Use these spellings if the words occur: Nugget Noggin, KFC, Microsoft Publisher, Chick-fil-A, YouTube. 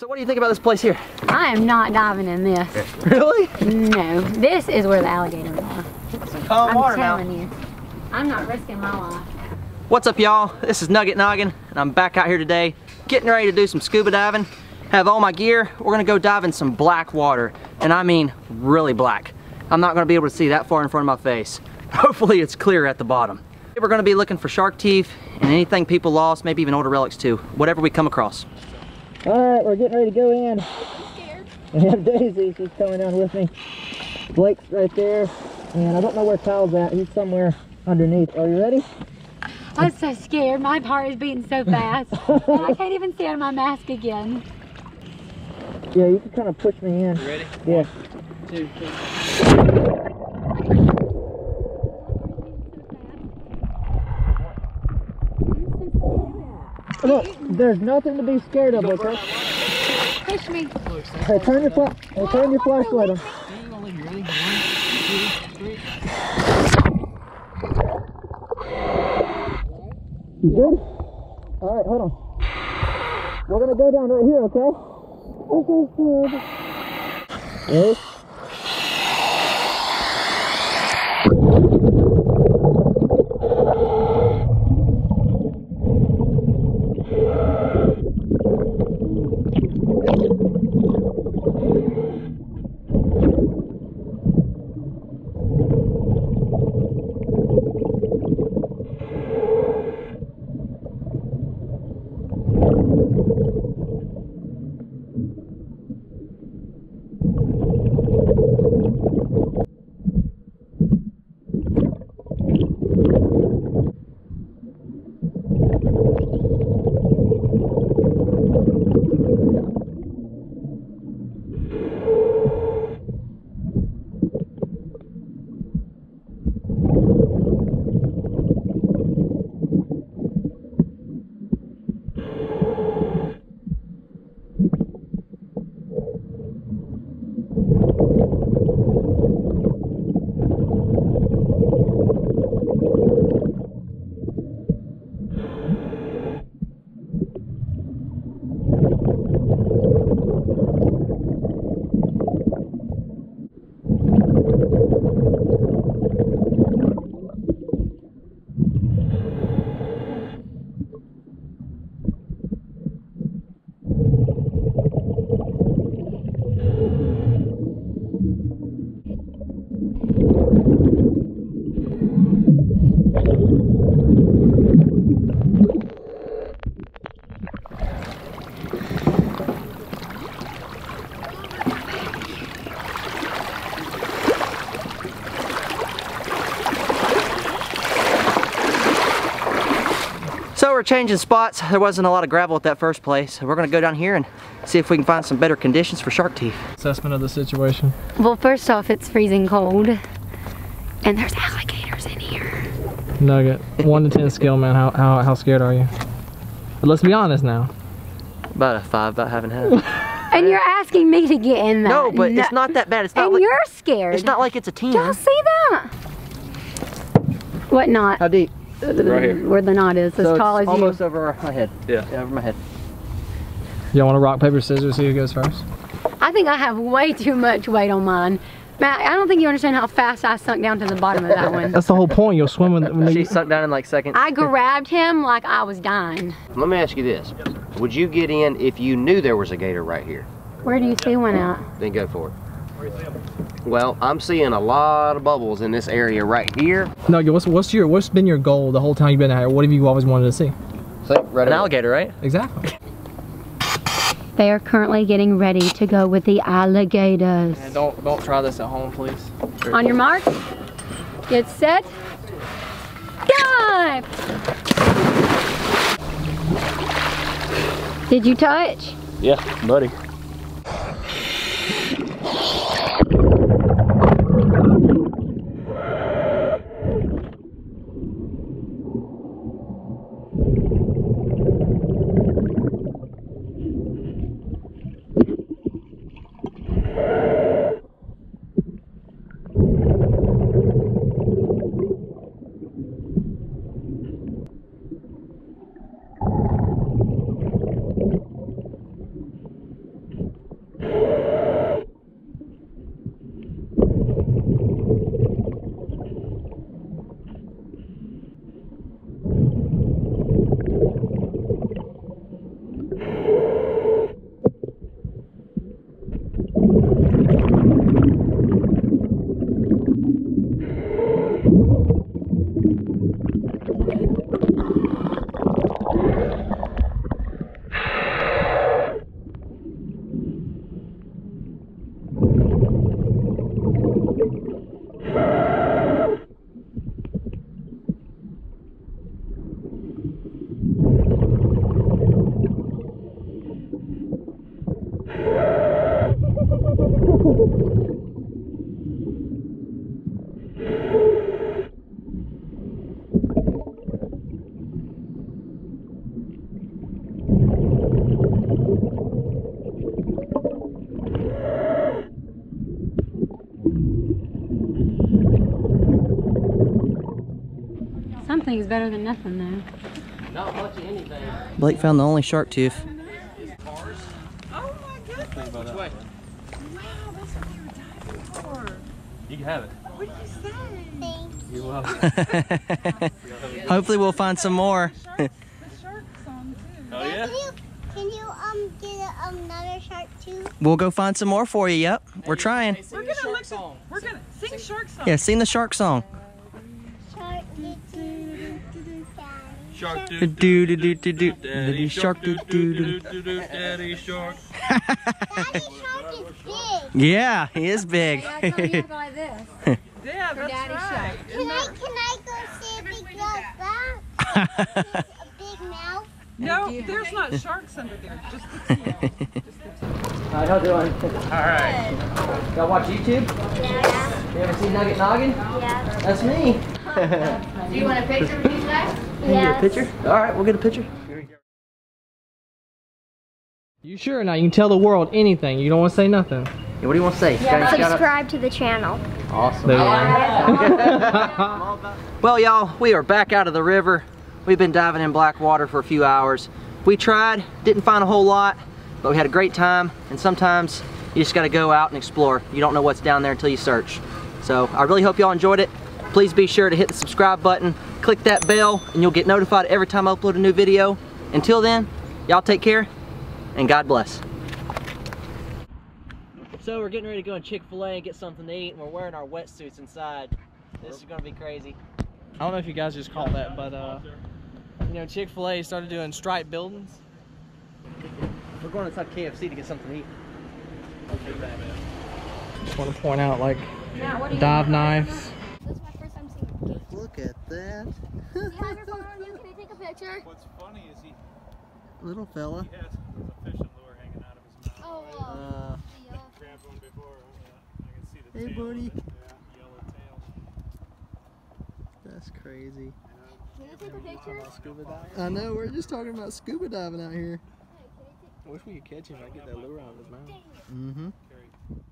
So what do you think about this place here? I am not diving in this. Really? No. This is where the alligators are. Calm water now. I'm telling you. I'm not risking my life. What's up, y'all? This is Nugget Noggin, and I'm back out here today getting ready to do some scuba diving. Have all my gear. We're gonna go dive in some black water, and I mean really black. I'm not gonna be able to see that far in front of my face. Hopefully it's clear at the bottom. We're gonna be looking for shark teeth and anything people lost, maybe even older relics too, whatever we come across. All right, we're getting ready to go in. I'm scared. And I have Daisy, she's coming down with me. Blake's right there, and I don't know where Kyle's at. He's somewhere underneath. Are you ready? I'm so scared. My heart is beating so fast. And I can't even see out of my mask again. Yeah, you can kind of push me in. You ready? Yeah. 1, 2, 3. Look, there's nothing to be scared of, okay? Push me. Hey, turn your flashlight on. You good? All right, hold on. We're gonna go down right here, okay? Okay, good. Yes. So we're changing spots. There wasn't a lot of gravel at that first place. We're gonna go down here and see if we can find some better conditions for shark teeth. Assessment of the situation? Well, first off, it's freezing cold. And there's alligators in here. Nugget, 1 to 10 scale, man, how scared are you? But let's be honest now. About a 5, about having had it. And you're asking me to get in that. No, but it's not that bad. It's not like you're scared. It's not like it's a 10. Y'all see that? What knot? How deep? Right here. Where the knot is, so as tall as you. Almost over my head. Yeah. Over my head. Y'all want to rock, paper, scissors, see who goes first? I think I have way too much weight on mine. Matt, I don't think you understand how fast I sunk down to the bottom of that one. That's the whole point. You'll swim when she sunk down in like seconds. I grabbed him like I was dying. Let me ask you this. Yes, sir. Would you get in if you knew there was a gator right here? Where do you see one at? Then go for it. Where do you see them? Well, I'm seeing a lot of bubbles in this area right here. No, what's been your goal the whole time you've been out here? What have you always wanted to see? An alligator, right? Exactly. They are currently getting ready to go with the alligators. And don't try this at home, please. On your mark, get set, dive! Did you touch? Yeah, buddy. Something's better than nothing, though. Not much of anything. Blake found the only shark tooth. Cars. Oh my goodness. Which way? Wow, that's what we were diving for. You can have it. What did you say? Thanks. You're welcome. Hopefully we'll find some more. The shark's on too. Oh yeah? Can you get another shark too? We'll go find some more for you, yep. Hey, we're trying. Hey, we're gonna look song. We're gonna sing shark song. Yeah, sing the shark song. Shark do do do do do do daddy shark do do do do do daddy shark. Daddy shark is big. Yeah, he is big. Yeah, that's right. Can I go see a big back? Big mouth? No, there's not sharks under there. Just the tail. How y'all doing? Alright. Y'all watch YouTube? Yeah. You ever seen Nugget Noggin? Yeah. That's me. Do you want a picture of these guys? Yes. You get a picture? Alright, we'll get a picture. You sure now? You can tell the world anything. You don't want to say nothing. Yeah, what do you want to say? Yeah, subscribe to the channel. Awesome. Yeah. Well, y'all, we are back out of the river. We've been diving in black water for a few hours. We tried, didn't find a whole lot, but we had a great time. And sometimes you just got to go out and explore. You don't know what's down there until you search. So I really hope y'all enjoyed it. Please be sure to hit the subscribe button, click that bell, and you'll get notified every time I upload a new video. Until then, y'all take care, and God bless. So we're getting ready to go to Chick-fil-A and get something to eat, and we're wearing our wetsuits inside. This is gonna be crazy. I don't know if you guys just caught that, but you know, Chick-fil-A started doing striped buildings. We're going inside KFC to get something to eat. I just want to point out, like, dive knives. Look at that. You have your phone on you, can I take a picture? What's funny is he... Little fella. He has a fishing lure hanging out of his mouth. Oh, wow. Yeah. Grabbed one before. I can see the tail. Hey, buddy. Yeah, yellow tail. That's crazy. Can I take a picture? I know, we're just talking about scuba diving out here. I wish we could catch him and get that lure out of his mouth. Mm-hmm.